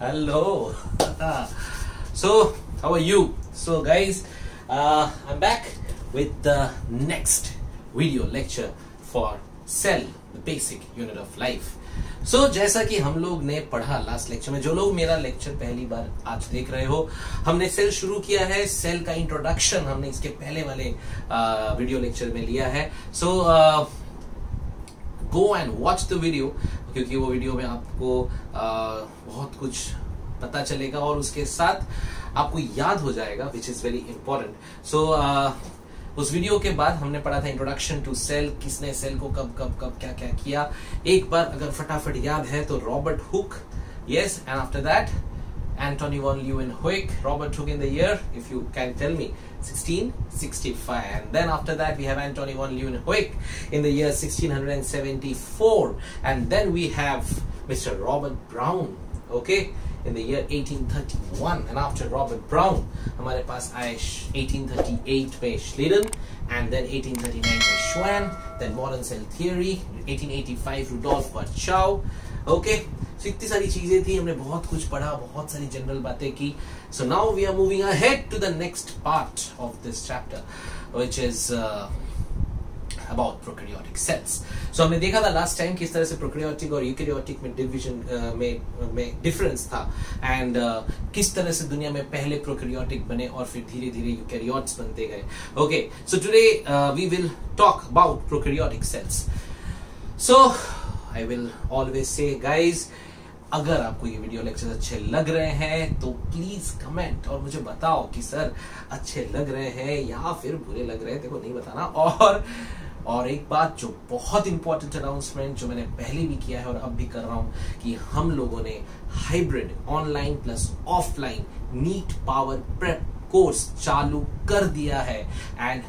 Hello. So how are you? So guys, I'm back with the next video lecture for cell, the basic unit of life. So जैसा कि हम लोग ने पढ़ा last lecture में, जो लोग मेरा लेक्चर पहली बार आज देख रहे हो, हमने सेल शुरू किया है. सेल का इंट्रोडक्शन हमने इसके पहले वाले वीडियो लेक्चर में लिया है. So go and watch the video, क्योंकि वो वीडियो में आपको बहुत कुछ पता चलेगा और उसके साथ आपको याद हो जाएगा, which is very important. So उस वीडियो के बाद हमने पढ़ा था इंट्रोडक्शन टू सेल, किसने सेल को कब क्या क्या किया. एक बार अगर फटाफट याद है तो Robert Hooke, yes, and after that Antonie van Leeuwenhoek, Robert Hooke in the year, if you can tell me, 1665, and then after that we have Antony Von Leeuwenhoek in the year 1674, and then we have Mr. Robert Brown, okay, in the year 1831, and after Robert Brown हमारे पास आए 1838 में Schleiden, and then 1839 में Schwann, then modern cell theory, 1885 Rudolf Virchow, okay. So इतनी सारी चीजें थी, हमने बहुत कुछ पढ़ा, बहुत सारी जनरल बातें की. So now we are moving ahead to the next part of this chapter, which is about prokaryotic cells. So हमने देखा था last time किस तरह से prokaryotic और eukaryotic में division में difference था, and किस तरह से दुनिया में पहले prokaryotic बने और फिर धीरे धीरे eukaryotes बनते गए. Okay, so today we will talk about prokaryotic cells. So I will always say guys, अगर आपको ये वीडियो लेक्चर अच्छे लग रहे हैं तो प्लीज कमेंट और मुझे बताओ कि सर अच्छे लग रहे हैं या फिर बुरे लग रहे हैं, देखो नहीं बताना. और एक बात जो बहुत इंपॉर्टेंट अनाउंसमेंट, जो मैंने पहले भी किया है और अब भी कर रहा हूं, कि हम लोगों ने hybrid online plus offline NEET power prep course चालू कर दिया है, एंड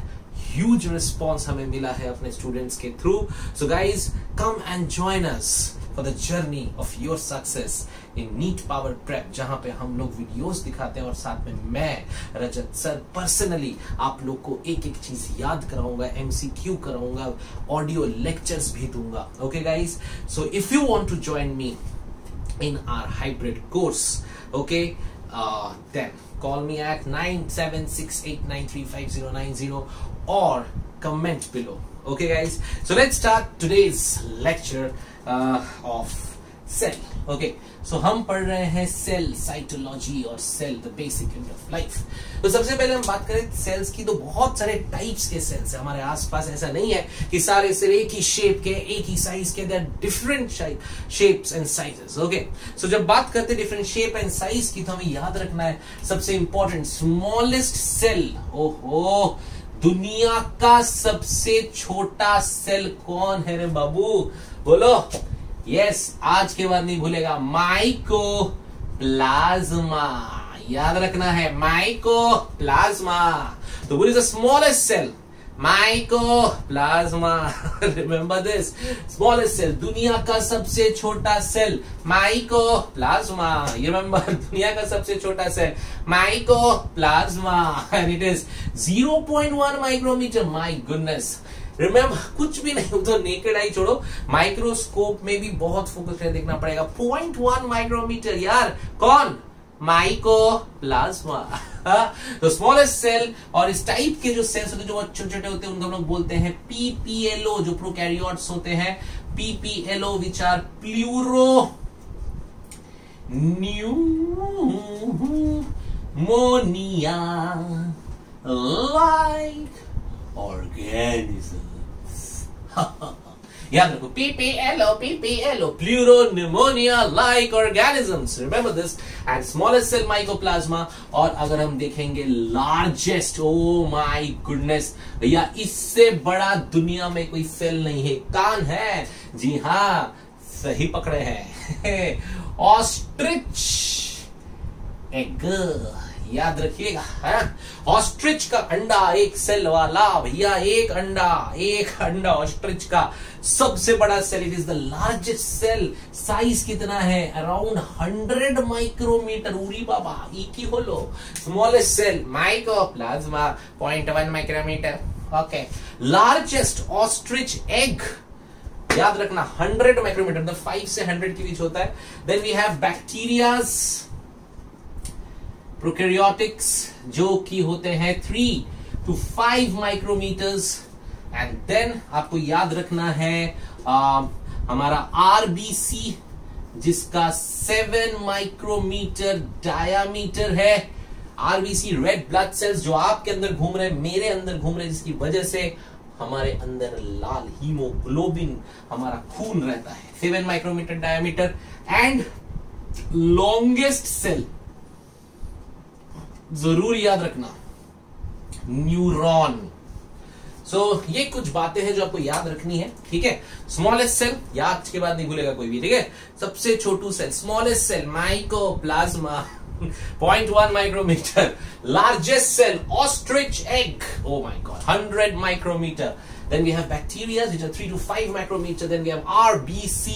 ह्यूज रिस्पॉन्स हमें मिला है अपने स्टूडेंट्स के through. So guys, come and join us for the journey of your success in NEET Power Prep, जहाँ पे हम लोग वीडियोस दिखाते हैं और साथ में मैं रजत सर पर्सनली आप लोग को एक एक चीज याद कराऊंगा, MCQ कराऊंगा, ऑडियो लेक्चर्स भी दूंगा. Okay guys, so if you want to join me in our hybrid course, okay, then call me at 9768935090 और comment below. Okay guys, so let's start today's lecture of cell. Okay, so हम पढ़ रहे हैं cell cytology और cell the basic unit of life. तो सबसे पहले हम बात करें cells की, तो बहुत सारे types के cells है हमारे आसपास. ऐसा नहीं है कि सारे cells एक ही shape के, एक ही size के. They're different shapes and sizes. Okay, so जब बात करते हैं different shape and size की, तो हमें याद रखना है सबसे important smallest cell. ओहो, दुनिया का सबसे छोटा सेल कौन है रे बाबू, बोलो. यस, आज के बाद नहीं भूलेगा. माइकोप्लाज्मा, याद रखना है माइकोप्लाज्मा. तो what is the smallest cell? Mycoplasma. Remember this, smallest cell, दुनिया का सबसे छोटा सेल माइकोप्लाज्मा. यू रिमेंबर, दुनिया का सबसे छोटा cell mycoplasma, and it is 0.1 micrometer. My goodness, remember, कुछ भी नहीं, तो नेकेड आई छोड़ो, माइक्रोस्कोप में भी बहुत फोकस करके देखना पड़ेगा. 0.1 माइक्रोमीटर, यार कौन? माइकोप्लाज्मा. तो स्मॉलेस्ट सेल, और इस टाइप के जो सेल्स होते हैं, जो बहुत छोटे छोटे होते हैं, उनको हम लोग बोलते हैं पीपीएलओ. जो प्रोकैरियोट्स होते हैं PPLO, which are pleuro pneumonia like organism. याद रखो, PPLO, pleuro pneumonia like organisms. Remember this. And smallest cell mycoplasma. और अगर हम देखेंगे लार्जेस्ट, ओ माय गुडनेस, या इससे बड़ा दुनिया में कोई सेल नहीं है. कान है, जी हाँ, सही पकड़े हैं, ऑस्ट्रिच एग. याद रखिएगा, ऑस्ट्रिच का अंडा एक सेल वाला, भैया एक अंडा ऑस्ट्रिच का सबसे बड़ा cell. It is the largest cell. Size कितना है? Around 100 micrometer. उरी बाबा, एक ही बोलो. Smallest cell mycoplasma 0.1 micrometer. Okay, largest ostrich egg याद रखना 100 माइक्रोमीटर मतलब 5 से 100 के बीच होता है. Then we have bacterias prokaryotics जो कि होते हैं 3 to 5 माइक्रोमीटर्स. एंड देन आपको याद रखना है हमारा आरबीसी जिसका 7 माइक्रोमीटर डायामीटर है. आरबीसी रेड ब्लड सेल्स जो आपके अंदर घूम रहे हैं, मेरे अंदर घूम रहे हैं, जिसकी वजह से हमारे अंदर लाल हीमोग्लोबिन हमारा खून रहता है. 7 micrometer diameter. And longest cell जरूर याद रखना, न्यूरॉन. सो ये कुछ बातें हैं जो आपको याद रखनी है. ठीक है, स्मॉलेस्ट सेल याद के बाद नहीं भूलेगा कोई भी. ठीक है, सबसे छोटू cell smallest cell mycoplasma 0.1 micrometer. Largest cell, ostrich egg. Oh my god, 100 micrometer. Then we have bacteria which are 3 to 5 micrometer. Then we have RBC,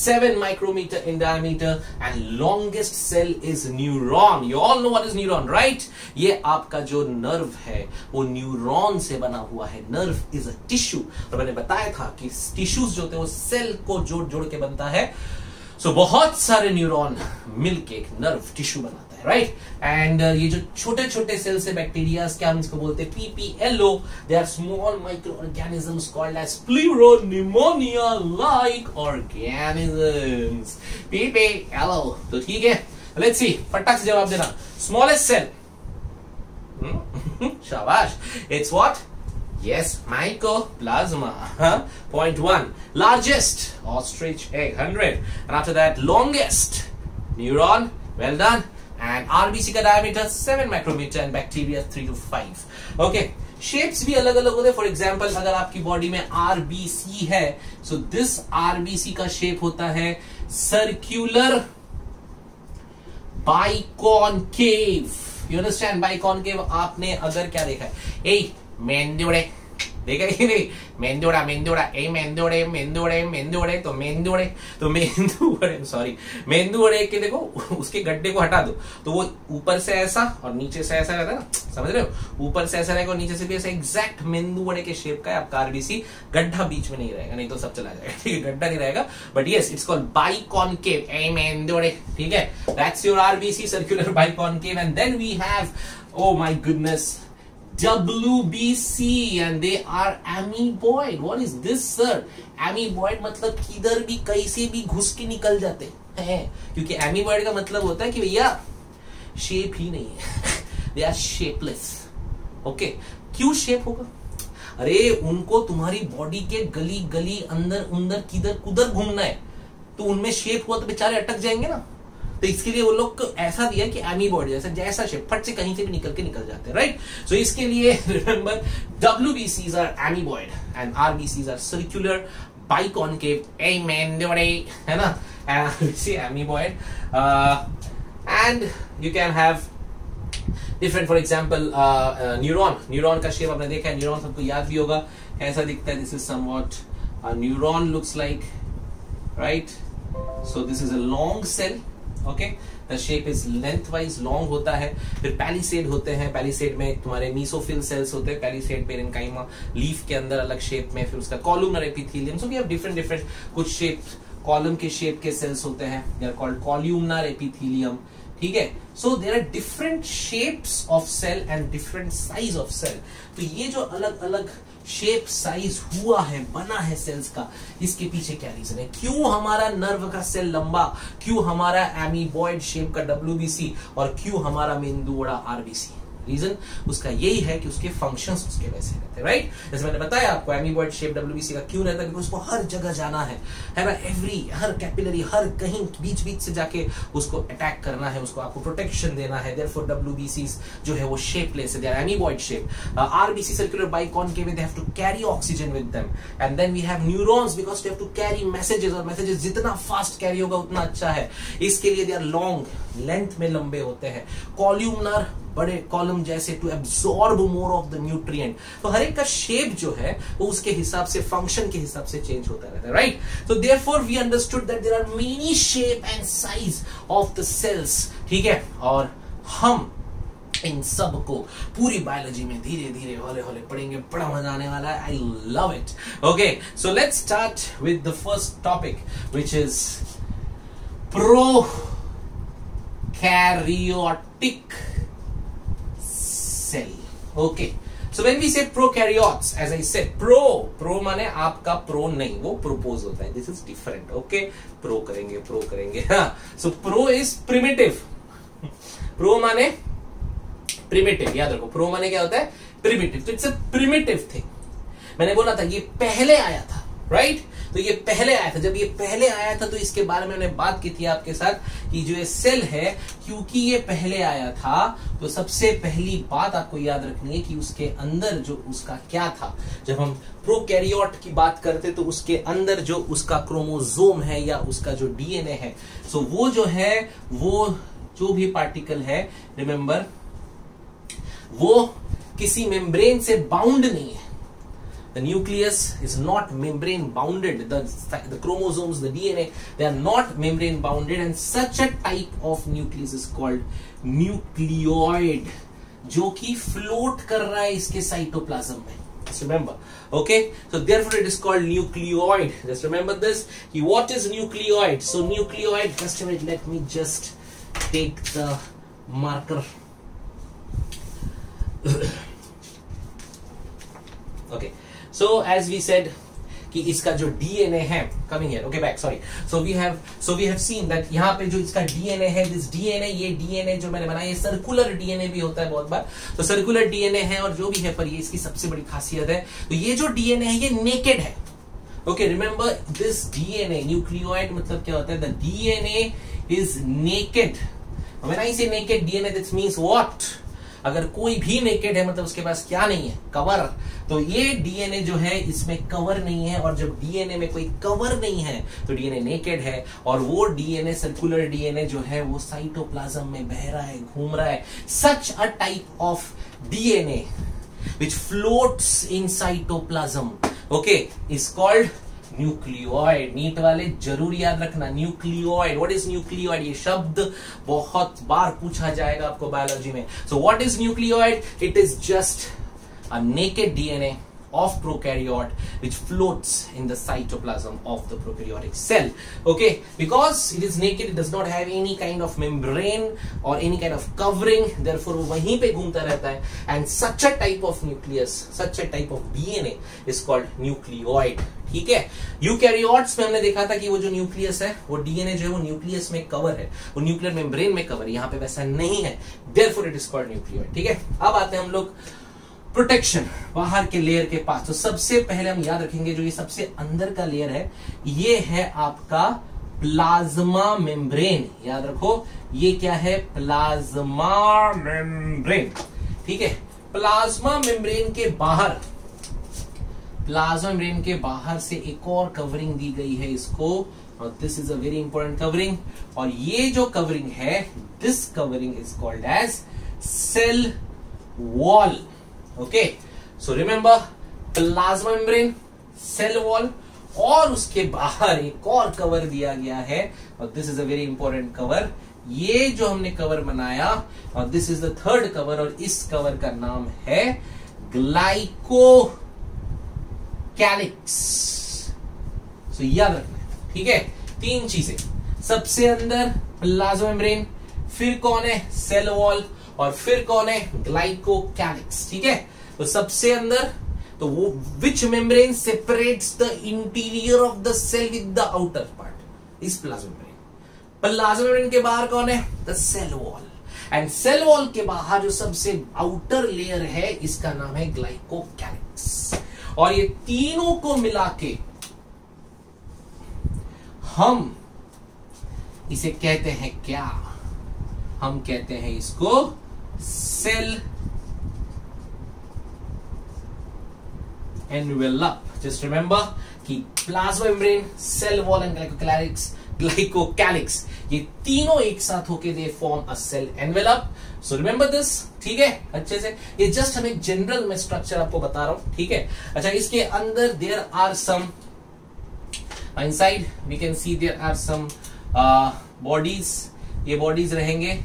7 micrometer in diameter. And longest cell is neuron. You all know what is neuron, right? ये आपका जो nerve है वो neuron से बना हुआ है. Nerve is a tissue. और मैंने बताया था कि tissues जो होते हैं वो cell को जोड़ जोड़ के बनता है. So बहुत सारे न्यूरॉन मिलके एक नर्व टिश्यू बनाता है, राइट. एंड ये जो छोटे छोटे सेल्स है बैक्टीरिया, क्या हम इसको बोलते हैं? PPLO. They are small micro organisms called as pleuropneumonia like organisms, PPLO. तो ठीक है, लेट्स सी, फटाक से जवाब देना. स्मॉलेस्ट सेल शाबाश, it's what? Yes, mycoplasma, 0.1. Largest, ostrich egg, 100. And after that, longest, neuron, well done. And RBC ka diameter 7 micrometer and bacteria 3 to 5. Okay, shapes bhi alag-alag hote. For example, agar aapki body mein RBC hai, so this RBC ka shape hota hai circular, biconcave. You understand, biconcave, aapne agar kya dekha hai? Hey, मेंदोड़े देखा कि नहीं? मेंदोड़ा मेंदोड़ा ए मेंदोड़े मेंदोड़े मेंदोड़े तो मेंदोड़े तो मेंदूड़े sorry मेंदूड़े के देखो उसके गड्ढे को हटा दो तो वो ऊपर से ऐसा और नीचे से ऐसा रहता है ना, समझ रहे हो? ऊपर से ऐसा रहेगा और नीचे से भी ऐसा. एग्जैक्ट मेंदूड़े के शेप का है आपका आरबीसी. गड्ढा बीच में नहीं रहेगा, नहीं तो सब चला जाएगा. ठीक है, गड्ढा नहीं रहेगा. But yes, it's called biconcave, a मेंदोड़े. ठीक है, that's your RBC, circular biconcave. And then we have, oh my goodness, WBC and they are amoeboid. What is this, sir? Amoeboid मतलब किधर भी कैसे भी घुस के निकल जाते हैं, क्योंकि amoeboid का मतलब होता है कि भैया शेप ही नहीं है. They are shapeless. Okay, क्यों शेप होगा? अरे उनको तुम्हारी बॉडी के गली गली अंदर उंदर किधर कुधर घूमना है, तो उनमें शेप हुआ तो बेचारे अटक जाएंगे ना. तो इसके लिए वो लोग को ऐसा दिया कि एमीबॉडी जैसा जैसा शेप, फट से कहीं से भी निकल जाते हैं, राइट. सो इसके लिए remember, WBCs are amoeboid and RBCs are circular biconcave, एमेंडोडे, है ना, RBC amoeboid. And you can have different, for example neuron का शेप आपने देखा है. न्यूरॉन सबको याद भी होगा, ऐसा दिखता है. This is somewhat neuron looks like, right. So this is a long cell. Okay, the shape is length wise long होता है. फिर पैलिसेड होते हैं. पैलिसेड में तुम्हारे मीसोफिल सेल्स होते हैं. पैलिसेड पेरेन्काइमा लीफ के अंदर अलग शेप में. फिर उसका columnar epithelium. So we have different different कुछ शेप, कॉलम के शेप के सेल्स होते हैं. They are called columnar epithelium. ठीक है, so there are different shapes of cell and different size of cell. तो ये जो अलग अलग शेप साइज हुआ है, बना है सेल्स का, इसके पीछे क्या रीजन है? क्यों हमारा नर्व का सेल लंबा, क्यों हमारा एमीबॉइड शेप का WBC और क्यों हमारा मेंदूड़ा RBC? रीजन उसका यही है कि उसके फंक्शंस उसके वैसे रहते हैं, राइट. जैसे मैंने बताया आपको एमीबॉइड शेप WBC का क्यों रहता है, क्योंकि उसको हर जगह जाना है ना, हर कैपिलरी, हर कहीं बीच बीच से जाके उसको अटैक करना है, उसको आपको प्रोटेक्शन देना है. देयरफॉर WBCs जो है वो शेपलेस है, they are amoeboid shape. RBC circular biconcave, they have to carry oxygen with them. And then we have neurons because they have to carry messages, और मैसेजेस जितना फास्ट कैरी होगा उतना अच्छा है. इसके लिए दे आर लॉन्ग, लेंथ में लंबे होते हैं. कॉल्यूमनर, बड़े कॉलम जैसे, to absorb more of the nutrient. तो हर एक का शेप जो है वो उसके हिसाब से, फंक्शन के हिसाब से चेंज होता रहता है, right. So therefore we understood that there are many shape and size of the cells. ठीक है, और हम इन सब को पूरी बायोलॉजी में धीरे धीरे हौले हौले पढ़ेंगे, बड़ा मजा आने वाला है. I love it. Okay, so let's start with the first topic which is prokaryotic cell. Okay, so when we say prokaryotes, as I said, pro माने आपका pro नहीं, वो propose होता है. This is different. Okay, pro करेंगे. हाँ, so pro is primitive. Pro माने primitive, याद रखो. Pro माने क्या होता है? Primitive. So it's a primitive thing. मैंने बोला था ये पहले आया था, right? तो ये पहले आया था. जब ये पहले आया था तो इसके बारे में मैंने बात की थी आपके साथ कि जो ये सेल है, क्योंकि ये पहले आया था तो सबसे पहली बात आपको याद रखनी है कि उसके अंदर जो उसका क्या था. जब हम प्रोकैरियोट की बात करते तो उसके अंदर जो उसका क्रोमोसोम है या उसका जो डीएनए है, सो वो जो है, वो जो भी पार्टिकल है, रिमेंबर, वो किसी मेम्ब्रेन से बाउंड नहीं है. The nucleus is not membrane bounded. The chromosomes, the DNA, they are not membrane bounded, and such a type of nucleus is called nucleoid, जो कि float कर रहा है इसके cytoplasm में. Just remember, okay? So therefore, it is called nucleoid. Just remember this. What is nucleoid? So nucleoid. Just a minute. Let me just take the marker. Okay. So as we said, कि इसका जो DNA है, coming here, okay back, sorry. So we have seen that यहाँ पे जो इसका DNA है, this DNA, ये DNA जो मैंने बनाया, ये circular DNA भी होता है बहुत बार. तो circular DNA है और जो भी है, पर ये इसकी सबसे बड़ी खासियत है. तो ये जो DNA है, ये naked है. Okay, remember this DNA, nucleoid मतलब क्या होता है? The DNA is naked. When I say naked DNA, that means what? अगर कोई भी नेकेड है मतलब उसके पास क्या नहीं है, कवर. तो ये डीएनए जो है इसमें कवर नहीं है, और जब डीएनए में कोई कवर नहीं है तो डीएनए नेकेड है, और वो डीएनए, सर्कुलर डीएनए जो है, वो साइटोप्लाज्म में बह रहा है, घूम रहा है. Such a type of DNA which floats in cytoplasm, okay, is called nucleoid. NEET वाले जरूर याद रखना, न्यूक्लियोइड. What is nucleoid? ये शब्द बहुत बार पूछा जाएगा आपको बायोलॉजी में. So what is nucleoid? It is just a naked DNA of prokaryote which floats in the cytoplasm of the prokaryotic cell. Okay, because it is naked, it does not have any kind of membrane or any kind of covering, therefore वो वहीं पे घूमता रहता है. And such a type of nucleus, such a type of DNA is called nucleoid. ठीक है, eukaryotes में हमने देखा था कि वो जो न्यूक्लियस है, वो डीएनए जो है वो न्यूक्लियस में कवर है, वो न्यूक्लियर मेम्ब्रेन में कवर. यहाँ पे वैसा नहीं है, therefore it is called nucleoid. ठीक है, अब आते हैं हम लोग प्रोटेक्शन, बाहर के लेयर के पास. तो सबसे पहले हम याद रखेंगे जो ये सबसे अंदर का लेयर है, ये है आपका प्लाज्मा मेम्ब्रेन. याद रखो ये क्या है, प्लाज्मा मेम्ब्रेन. ठीक है, प्लाज्मा मेम्ब्रेन के बाहर, प्लाज्मा मेम्ब्रेन के बाहर से एक और कवरिंग दी गई है इसको, और this is a very important covering, और ये जो कवरिंग है, this covering is called as cell wall. Okay, so remember plasma membrane, cell wall, और उसके बाहर एक और कवर दिया गया है, और this is a very important cover. ये जो हमने कवर बनाया, और this is the third cover, और इस कवर का नाम है ग्लाइकोकैलिक्स. सो याद रखना, ठीक है, तीन चीजें. सबसे अंदर प्लाज्मा मेम्ब्रेन, फिर कौन है, सेल वॉल, और फिर कौन है, ग्लाइकोकैलिक्स. ठीक है, तो सबसे अंदर तो वो which membrane separates the interior of the cell with the outer part, is plasma membrane. Plasma membrane के बाहर कौन है, the cell wall, and cell wall के बाहर जो सबसे आउटर लेयर है इसका नाम है ग्लाइकोकैलिक्स. और ये तीनों को मिला के हम इसे कहते हैं क्या, हम कहते हैं इसको सेल एनवेलप. जस्ट रिमेंबर कि plasma membrane, cell wall and glycocalyx, ये तीनों एक साथ होके they form a cell envelope. So remember this. ठीक है, अच्छे से, ये जस्ट हम एक जनरल में स्ट्रक्चर आपको बता रहा हूं. ठीक है, अच्छा, इसके अंदर there are some, inside we can see there are some bodies. ये बॉडीज रहेंगे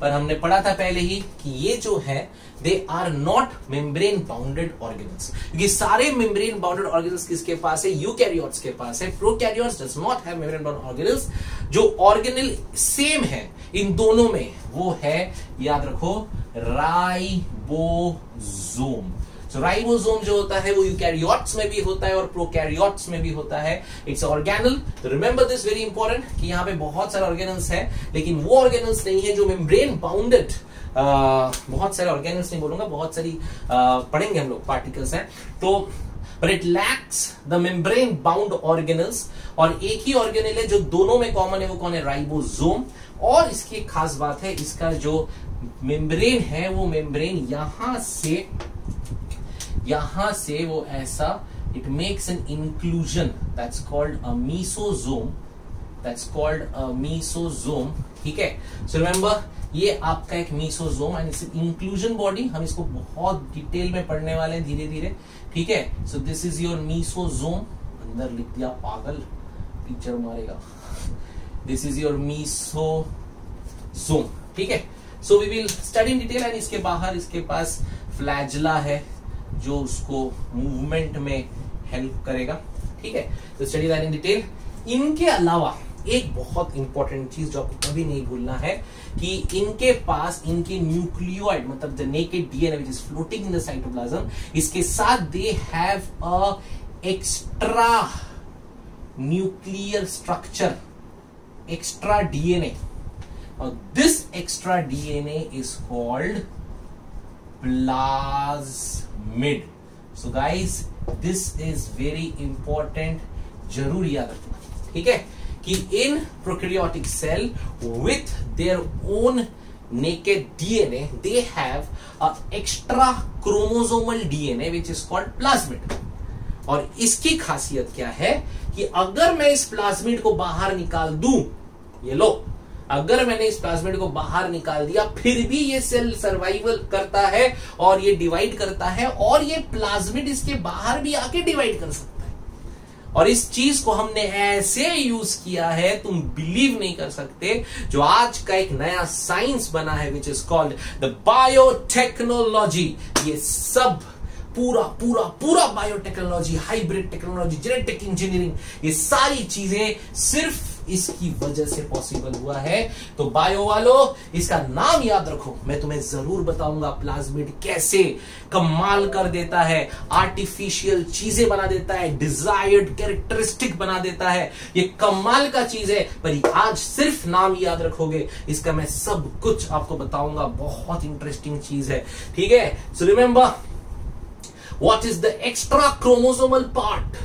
पर हमने पढ़ा था पहले ही कि ये जो है they are not membrane bounded organelles, क्योंकि सारे मेम्ब्रेन बाउंडेड ऑर्गेनल्स किसके पास है? यूकैरियोट्स के पास है। Prokaryotes does not have membrane bounded organelles. जो ऑर्गेनल सेम है इन दोनों में वो है, याद रखो, राइबोसोम। So, राइबोसोम जो होता है वो यूकैरियोट्स में भी होता है और प्रोकैरियोट्स में भी होता है। It's organelle. तो रिमेंबर दिस वेरी इंपॉर्टेंट कि यहाँ पे बहुत सारे ऑर्गेनल्स हैं, लेकिन वो ऑर्गेनल्स नहीं है जो मेम्ब्रेन बाउंडेड, बहुत सारे ऑर्गेनल्स नहीं बोलूंगा, बहुत सारी पढ़ेंगे हम लोग पार्टिकल्स हैं। तो but it lacks the membrane bound organelles, और एक ही ऑर्गेनल है जो दोनों में कॉमन है, वो कौन है? राइबोसोम। और इसकी खास बात है, इसका जो मेम्ब्रेन है वो मेम्ब्रेन यहाँ से वो ऐसा, it makes an inclusion, that's called a mesosome, that's called a mesosome. ठीक है, सो रिमेंबर ये आपका एक mesosome and it's inclusion body. हम इसको बहुत डिटेल में पढ़ने वाले हैं धीरे धीरे, ठीक है। So this is your mesosome, अंदर लिख दिया पागल, टीचर मारेगा। दिस इज योर मेसोसोम, ठीक है। So we will study in detail. And इसके बाहर इसके पास फ्लैजिला है जो उसको मूवमेंट में हेल्प करेगा, ठीक है। तो स्टडी दैट इन डिटेल। इनके अलावा एक बहुत इंपॉर्टेंट चीज जो आपको कभी नहीं भूलना है कि इनके पास इनके न्यूक्लियोइड, मतलब the naked DNA which is floating in the cytoplasm, इसके साथ they have a extra nuclear structure, extra DNA. और this extra DNA is called plasmid. So guys, this is very important, जरूर याद रखना, ठीक है, कि in prokaryotic cell with their own naked DNA they have a extra chromosomal DNA which is called plasmid. और इसकी खासियत क्या है कि अगर मैं इस प्लाज्मिड को बाहर निकाल दूं, ये लो, अगर मैंने इस प्लाज्मिड को बाहर निकाल दिया फिर भी ये सेल सर्वाइवल करता है और ये डिवाइड करता है, और ये प्लाज्मिड इसके बाहर भी आके डिवाइड कर सकता है। और इस चीज को हमने ऐसे यूज किया है, तुम बिलीव नहीं कर सकते, जो आज का एक नया साइंस बना है which is called the biotechnology. ये सब पूरा पूरा पूरा biotechnology, hybrid technology, genetic engineering, ये सारी चीजें सिर्फ इसकी वजह से पॉसिबल हुआ है। तो बायो वालों इसका नाम याद रखो, मैं तुम्हें जरूर बताऊंगा प्लाज्मिड कैसे कमाल कर देता है, आर्टिफिशियल चीजें बना देता है, डिजायर्ड कैरेक्टरिस्टिक बना देता है। ये कमाल का चीज है, पर आज सिर्फ नाम याद रखोगे, इसका मैं सब कुछ आपको बताऊंगा, बहुत इंटरेस्टिंग चीज है, ठीक है। So remember what is the extra chromosomal part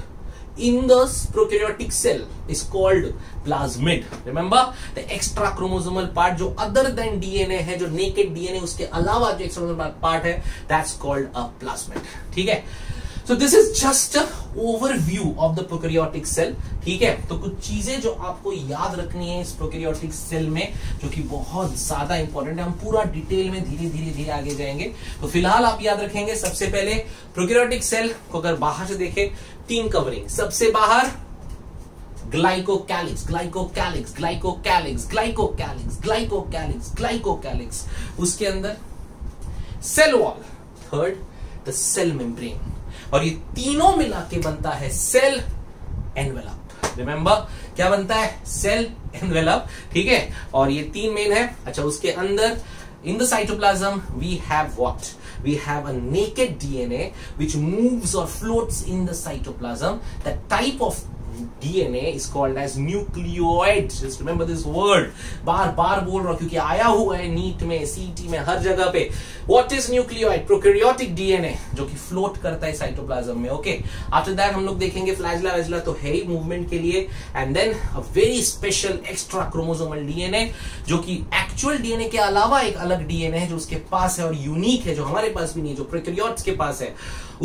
in the prokaryotic cell is called plasmid. Remember the extra chromosomal part जो other than DNA है, जो naked DNA उसके अलावा जो extra part है, that's called a plasmid. ठीक है, so this is just an overview of the prokaryotic cell. ठीक है, तो कुछ चीजें जो आपको याद रखनी है इस prokaryotic cell में, जो कि बहुत ज्यादा इंपॉर्टेंट है, हम पूरा डिटेल में धीरे धीरे आगे जाएंगे। तो फिलहाल आप याद रखेंगे, सबसे पहले prokaryotic cell को अगर बाहर से देखें, तीन कवरिंग, सबसे बाहर glycocalyx, glycocalyx, glycocalyx, glycocalyx, glycocalyx, glycocalyx, उसके अंदर cell wall, third the cell membrane, और ये तीनों मिला के बनता है सेल एनवेलप। रिमेंबर क्या बनता है? सेल एनवेलप, ठीक है। और ये तीन मेन है। अच्छा, उसके अंदर in the cytoplasm we have what? We have a naked DNA which moves or floats in the cytoplasm. The type of DNA is called as nucleoid. Just remember this word. बार-बार बोल रहा हूँ क्योंकि आया हुआ है नीट में, सीटी में, हर जगह पे। What is nucleoid? Prokaryotic DNA जो कि float करता है cytoplasm में, okay? After that हम लोग देखेंगे flagella, flagella तो है ही movement के लिए, and then a very special extra chromosomal DNA जो कि actual DNA के अलावा एक अलग DNA है जो उसके पास है और unique है, जो हमारे पास भी नहीं है, जो prokaryotes के पास है।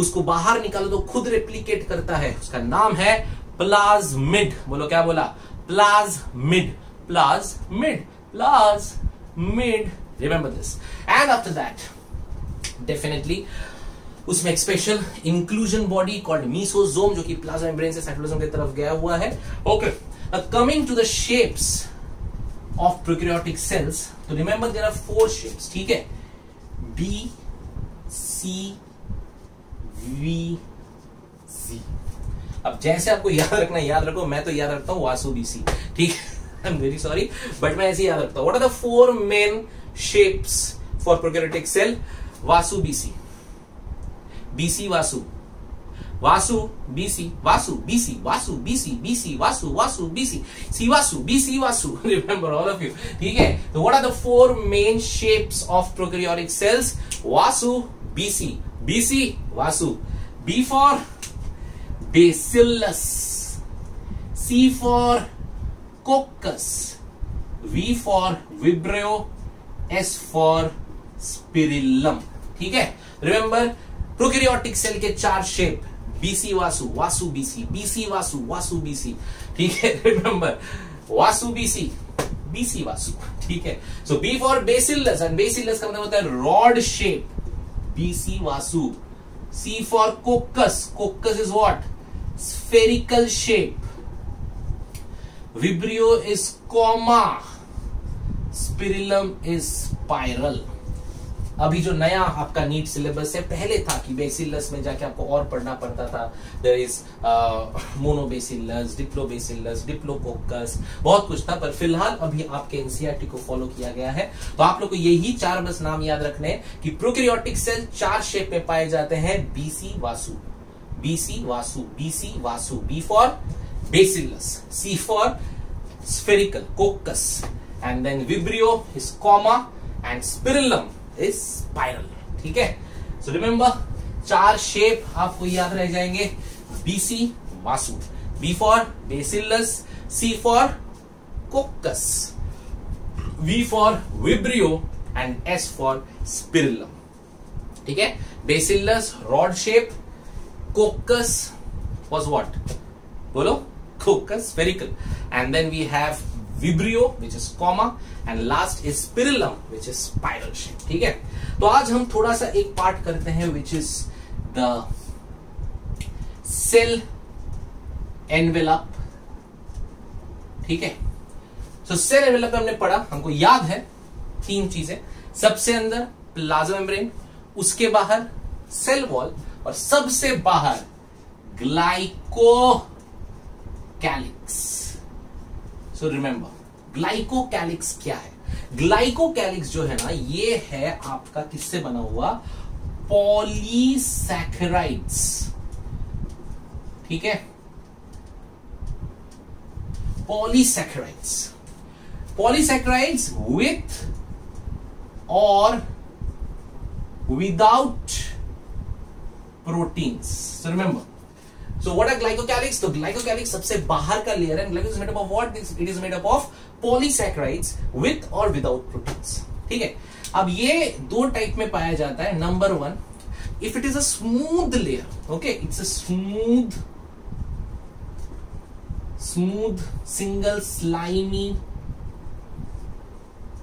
उसको बाहर निकालो तो खुद replicate करता है, उसका नाम है प्लाज्मिड। बोलो क्या बोला? Plasmid, plasmid, plasmid. Remember this. And after that definitely उसमें एक special inclusion body called mesosome जो कि प्लाज्मा मेम्ब्रेन से साइटोप्लाज्म की तरफ गया हुआ है, okay. Coming to the shapes of prokaryotic cells. So remember there are four shapes, okay? B, C, V, Z. अब जैसे आपको याद रखना याद रखो, मैं तो याद रखता हूँ वासु बी सी, ठीक है? I'm very sorry, but मैं ऐसे याद रखता हूँ. What are the four main shapes for prokaryotic cell? Vasu B C, B C Vasu, Vasu B C, Vasu B C, Vasu B C, B C Vasu, Vasu B C, C Vasu, B C Vasu. Remember all of you, ठीक है? So what are the four main shapes of prokaryotic cells? Vasu B C, B C Vasu. B for Bacillus, C for Coccus, V for Vibrio, S for Spirillum. ठीक है? Remember prokaryotic cell के चार shape, BC Vasu, Vasu BC, BC Vasu, Vasu BC. ठीक है? Remember Vasu BC, BC Vasu. ठीक है? So B for Bacillus, and Bacillus का मतलब होता है rod shape, BC Vasu. C for Coccus, Coccus is what? Spherical shape. Vibrio is comma. Spirillum is spiral. अभी जो नया आपका नीट सिलेबस है, पहले था कि बेसिलस में जाके आपको और पढ़ना पड़ता था. There is monobacillus, diplobacillus, diplococcus, बहुत कुछ था. पर फिलहाल अभी आपके एनसीईआरटी को फॉलो किया गया है, तो आप लोग को यही चार बस नाम याद रखने हैं कि प्रोकैरियोटिक सेल चार शेप में पाए जाते हैं. BC Vasu, BC Vasu, BC Vasu. B for bacillus, C for spherical coccus, and then vibrio is comma, and spirillum is spiral. ठीक है? सो रिमेंबर चार शेप आपको याद रह जाएंगे. BC Vasu, B for bacillus, C for coccus, V for vibrio, and S for spirillum. ठीक है? Bacillus rod shape, coccus was what? बोलो, coccus spherical, and then we have Vibrio, which is comma, and last is spirillum, which is spiral shape. ठीक है? तो आज हम थोड़ा सा एक पार्ट करते हैं, which is the cell envelope. ठीक है? So cell envelope हमने पढ़ा, हमको याद है तीन चीजें. सबसे अंदर प्लाज्मा मेम्ब्रेन, उसके बाहर सेल वॉल, और सबसे बाहर ग्लाइकोकैलिक्स. So remember, ग्लाइकोकैलिक्स क्या है? ग्लाइकोकैलिक्स जो है ना, ये है आपका किससे बना हुआ? पॉलीसैकेराइड्स. ठीक है? पॉलीसैकेराइड्स, पॉलीसैकेराइड्स विथ और without proteins. So remember, so what are glycocalyx? तो glycocalyx सबसे बाहर का लेयर है. Glycocalyx is made up of what? It is made up of polysaccharides with or without proteins. ठीक है? अब ये दो टाइप में पाया जाता है. Number one, if it is a smooth layer, okay, it's a smooth single slimy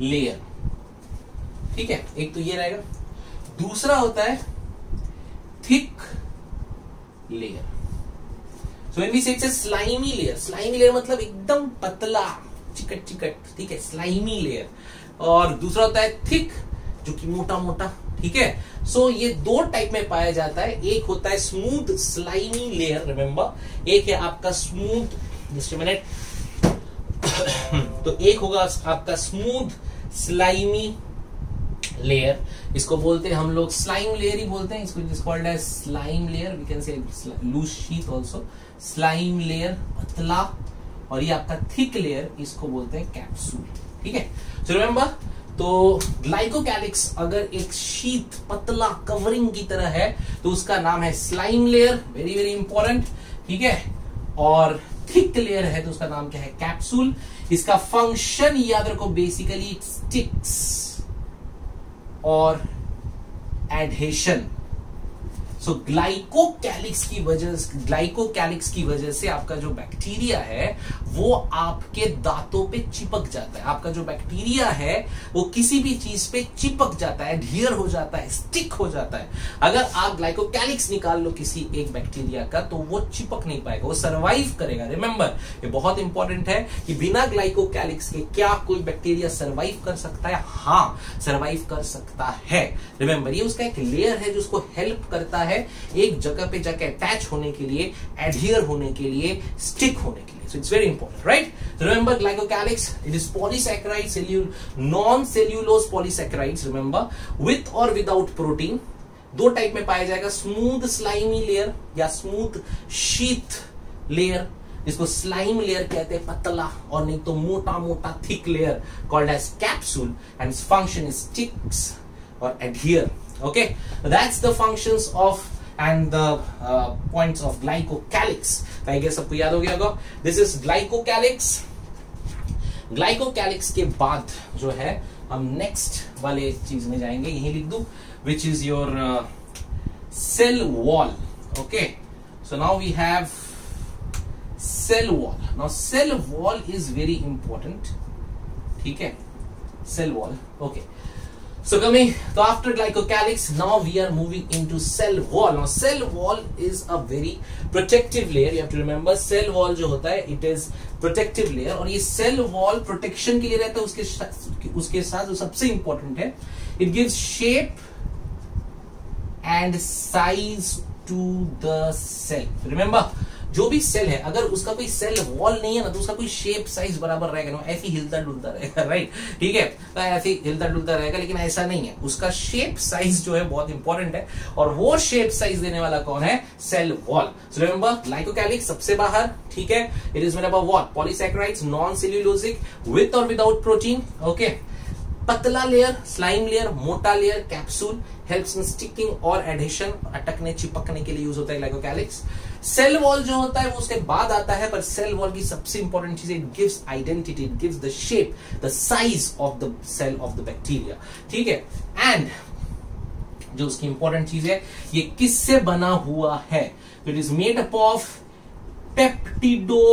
layer. ठीक है? एक तो ये रहेगा. दूसरा होता है thick layer. So when we say it's a slimy layer, slimy layer मतलब एकदम पतला, चिकट चिकट. ठीक है? slimy layer. और दूसरा होता है thick, जो कि मोटा मोटा. ठीक है? So ये दो टाइप में पाया जाता है. एक होता है smooth slimy layer, remember, एक है आपका smooth, just a minute, तो एक होगा आपका smooth slimy layer. इसको बोलते हैं हम लोग स्लाइम लेयर ही बोलते हैं. इसको is called as slime layer. We can say loose sheet also. Slime layer पतला, और ये आपका थिक लेयर, इसको बोलते हैं कैप्सूल. ठीक है? सो रिमेंबर, तो ग्लाइकोकैलिक्स अगर एक शीट पतला कवरिंग की तरह है तो उसका नाम है slime layer. Very very important. ठीक है? और थिक लेयर है तो उसका नाम क्या है? कैप्सूल. इसका फंक्शन याद रखो, बेसिकली इट स्टिक्स और एडहेशन. सो ग्लाइकोकैलिक्स की वजह से आपका जो बैक्टीरिया है वो आपके दांतों पे चिपक जाता है। आपका जो बैक्टीरिया है वो किसी भी चीज पे चिपक जाता है, ढेर हो जाता है, स्टिक हो जाता है। अगर आप ग्लाइकोकैलिक्स निकाल लो किसी एक बैक्टीरिया का तो वो चिपक नहीं पाएगा, वो सर्वाइव करेगा। रिमेंबर, ये बहुत इंपॉर्टेंट है कि बिना ग्लाइकोकैलिक्स के क्या कोई बैक्टीरिया सर्वाइव कर सकता है? हाँ, सर्वाइव कर सकता है। रिमेंबर, ये उसका एक लेयर है जो उसको हेल्प करता है एक जगह पे जाके अटैच होने के लिए, एडहियर होने के लिए, स्टिक होने के लिए। So it's very important, right? Remember glycocalyx, it is polysaccharides, non-cellulose polysaccharides, remember, with or without protein. दो टाइप में पाया जाएगा, स्मूथ स्लाइमी लेयर या स्मूथ शीथ लेयर, इसको स्लाइम लेयर कहते हैं, पतला, और नहीं तो मोटा मोटा thick layer called as capsule, and function is sticks और adhere. Okay, that's the functions of and the points of glycocalyx. I guess आपको याद हो गया होगा। This is glycocalyx. Glycocalyx के बाद जो है हम next वाले चीज में जाएंगे, यही लिख दूं, which is your cell wall. Okay, so now we have cell wall. Now cell wall is very important. ठीक है, cell wall. Okay. So coming, so after glycocalyx, now we are moving into cell wall. Now cell wall is a very protective layer. You have to remember cell wall जो होता है, it is protective layer. और ये cell wall protection के लिए रहता है, उसके साथ जो सबसे important है, it gives shape and size to the cell. Remember, जो भी सेल है, अगर उसका कोई सेल वॉल नहीं है ना, तो उसका कोई शेप साइज बराबर रहेगा ना, ऐसे हिलता डुलता रहेगा, राइट? ठीक है, तो ऐसे हिलता डुलता रहेगा, लेकिन ऐसा नहीं है। उसका शेप साइज जो है बहुत इंपॉर्टेंट है, और वो शेप साइज देने वाला कौन है? Cell wall. So remember, glycocalyx सबसे बाहर, ठीक है, it is made up of what? Polysaccharides, non cellulosic, with और विदाउट प्रोटीन। ओके, पतला लेयर, स्लाइम लेयर, मोटा layer, capsule, helps in sticking और एडहेशन, अटकने चिपकने के लिए यूज होता है ग्लाइकोकैलिक्स। सेल वॉल जो होता है वो उसके बाद आता है, पर सेल वॉल की सबसे इंपॉर्टेंट चीज, it gives identity, it gives the shape, the size of the cell of the bacteria. ठीक है, एंड जो उसकी इंपॉर्टेंट चीज है, ये किससे बना हुआ है? It is made up of पेप्टिडो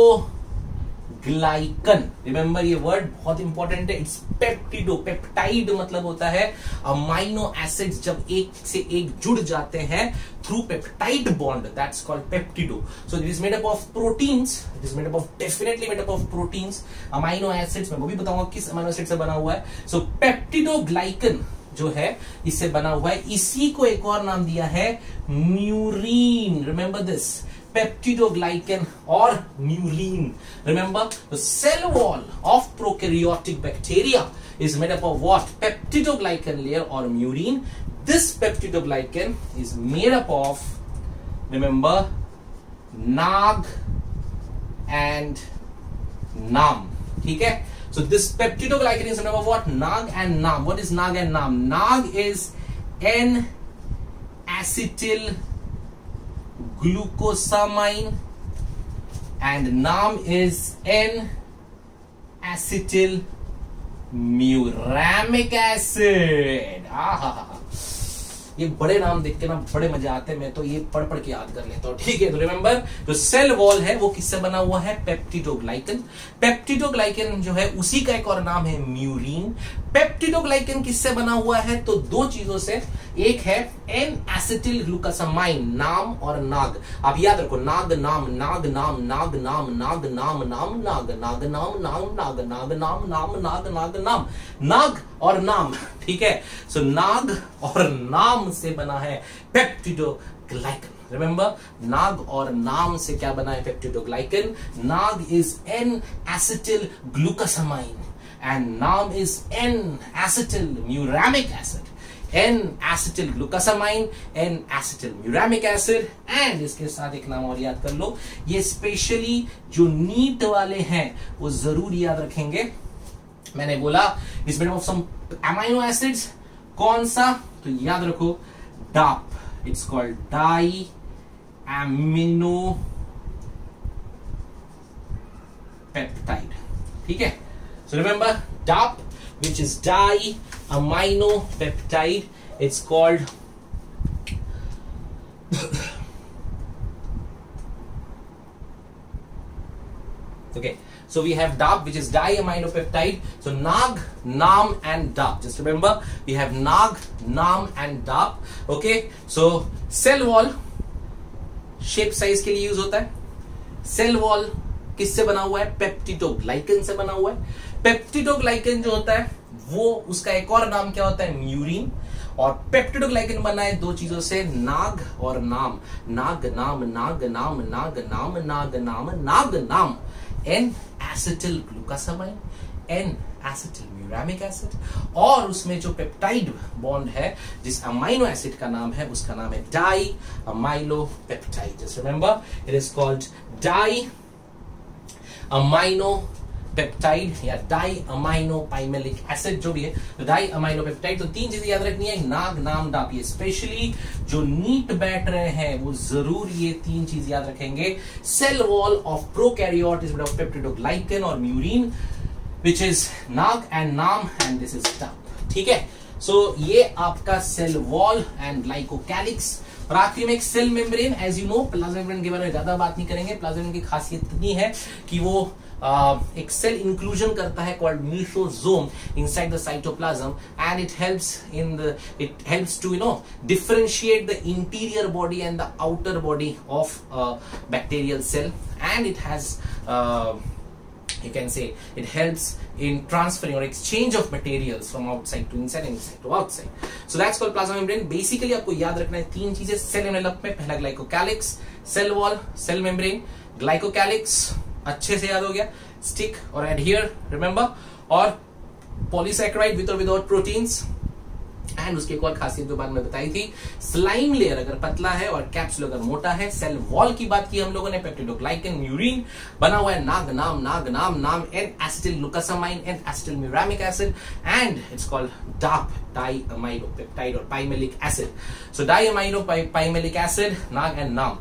glycan. Remember, ये वर्ड बहुत इंपॉर्टेंट है। इट्स पेप्टिडो, पेप्टाइड मतलब होता है अमाइनो एसिड्स जब एक से एक जुड़ जाते हैं through peptide bond, that's called peptido. So it is made up of proteins, it is made up of, definitely made up of proteins, amino acids, मैं वो भी बताऊंगा किस अमाइनो एसिड से बना हुआ है। सो पेप्टिडो ग्लाइकन जो है इससे बना हुआ है। इसी को एक और नाम दिया है म्यूरीन। रिमेंबर दिस, पेप्टिडोग्लाइकन और murein. Remember, cell wall of prokaryotic bacteria is made up of what? Peptidoglycan layer और murein. This peptidoglycan is made up of, remember, NAG and NAM. ठीक है, so this peptidoglycan is made up of what? NAG and NAM. What is NAG and NAM? NAG is N acetyl glucosamine and NAM is N-acetyl muramic acid. ये बड़े नाम देख के ना बड़े मजा आते हैं, मैं तो ये पढ़ पढ़ के याद कर लेता हूँ। ठीक है, तो रिमेंबर, जो सेल वॉल है वो किससे बना हुआ है? पेप्टिडोग्लाइकन। पेप्टिडोग्लाइकन जो है उसी का एक और नाम है म्यूरीन। पेप्टिडोग्लाइकन किससे बना हुआ है? तो दो चीजों से, एक है एन एसिटिल ग्लूकोसामाइन, नाम और नाग। आप याद रखो, नाग NAM, NAG NAM, NAG NAM, NAG NAM, नाम नाग, नाग नाम, नाम नाग, नाग नाम, नाम नाग, नाग नाम, नाग और नाम। ठीक है, सो नाग और नाम से बना है पेप्टिडोग्लाइकन। रिमेंबर, नाग और नाम से क्या बना है? Peptidoglycan. NAG is N acetyl glucosamine and NAM is N acetyl muramic acid. N acetyl glucosamine, N acetyl muramic acid, and इसके साथ एक नाम और याद कर लो, ये स्पेशली जो नीट वाले हैं वो जरूर याद रखेंगे। मैंने बोला इसमें ऑफ सम अमाइनो एसिड्स, कौन सा? तो याद रखो, DAP, it's called die amino peptide. ठीक है, so remember, DAP which is die amino peptide, it's called So we have DAP, which is diaminopeptide. So NAG, NAM and DAP. Just remember, we have NAG, NAM and DAP. Okay. So cell wall shape size के लिए use होता है. Cell wall किससे बना हुआ है? Peptidoglycan से बना हुआ है. पेप्टिडोग्लाइकन जो होता है वो उसका एक और नाम क्या होता है? म्यूरिन. और पेप्टिडोग्लाइकन बना है दो चीजों से, नाग और नाम. NAG NAM, NAG NAM, NAG NAM, NAG NAM, NAG NAM. N acetyl glucamine, N acetyl muramic acid. और उसमें जो पेप्टाइड बॉन्ड है जिस अमाइनो एसिड का नाम है उसका नाम है die अमाइलोपेप्टाइड. Just remember it is called die amino peptide या डाई अमाइनो पाइमेलिक एसिड जो भी है, डाई अमाइनो पेप्टाइड. तो तीन चीजें याद रखनी है, नाग नाम डाप. ये स्पेशली जो नीट बैठ रहे हैं वो जरूर ये तीन चीज याद रखेंगे. Cell wall of prokaryote is made of peptidoglycan और murein which is NAG and NAM and this is DAP. ठीक है. सो ये आपका सेल वॉल एंड ग्लाइकोकैलिक्स. और आखिरी में एक cell membrane. As you know plasma membrane के बारे में ज्यादा बात नहीं करेंगे. प्लाज्मा मेम्ब्रेन की खासियत इतनी है कि वो एक सेल इंक्लूजन करता है called mesosome inside the cytoplasm and it helps to you know differentiate the interior body and the outer body of bacterial cell and it has you can say it helps in transferring or exchange of materials from outside to inside and inside to outside. So that's called plasma membrane. Basically आपको याद रखना है तीन चीजें cell envelope में. पहला glycocalyx, cell wall, cell membrane. Glycocalyx अच्छे से याद हो गया, स्टिक और एडहियर रिमेंबर. और पॉलीसैकेराइड विद और विदाउट प्रोटीन्स. एंड उसकी एक और खासियत जो बाद में बताई थी, स्लाइम लेयर अगर पतला है और कैप्सूल अगर मोटा है. सेल वॉल की बात की हम लोगों ने, पेप्टिडोग्लाइकन म्यूरिन बना हुआ है, नाग NAM, NAG NAM, NAM, N acetyl glucamine, N acetyl muramic acid and it's called DAP, diaminopeptide और pimelic acid. So diaminopimelic acid, NAG and NAM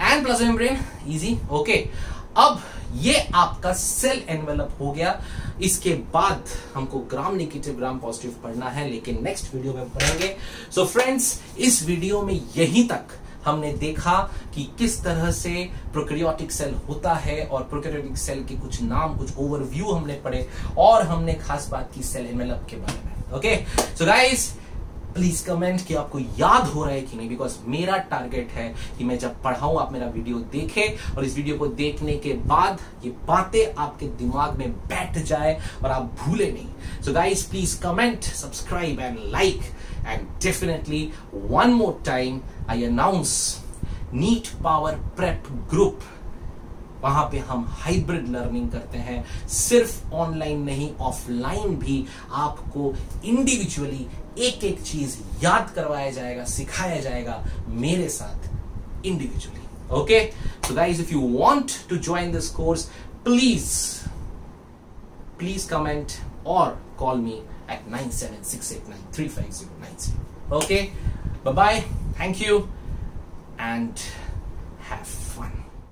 and plasma membrane. Easy. Okay. अब ये आपका cell envelope हो गया. इसके बाद हमको gram negative gram positive पढ़ना है, लेकिन नेक्स्ट वीडियो में पढ़ेंगे. सो फ्रेंड्स, इस वीडियो में यहीं तक हमने देखा कि किस तरह से प्रोकैरियोटिक सेल होता है और प्रोकैरियोटिक सेल के कुछ नाम, कुछ ओवरव्यू हमने पढ़े और हमने खास बात की सेल एनवेलप के बारे में. Okay. So guys please comment कि आपको याद हो रहा है कि नहीं, बिकॉज मेरा टारगेट है कि मैं जब पढ़ाऊं आप मेरा वीडियो देखें और इस वीडियो को देखने के बाद ये बातें आपके दिमाग में बैठ जाए और आप भूले नहीं. So guys please comment, subscribe and like and definitely one more time I announce NEET power prep group. वहां पे हम हाइब्रिड लर्निंग करते हैं, सिर्फ ऑनलाइन नहीं ऑफलाइन भी. आपको इंडिविजुअली एक एक चीज याद करवाया जाएगा, सिखाया जाएगा मेरे साथ individually. Okay. So guys if you want to join this course please comment और call me at 9768935090. Okay, bye bye, thank you, and have fun.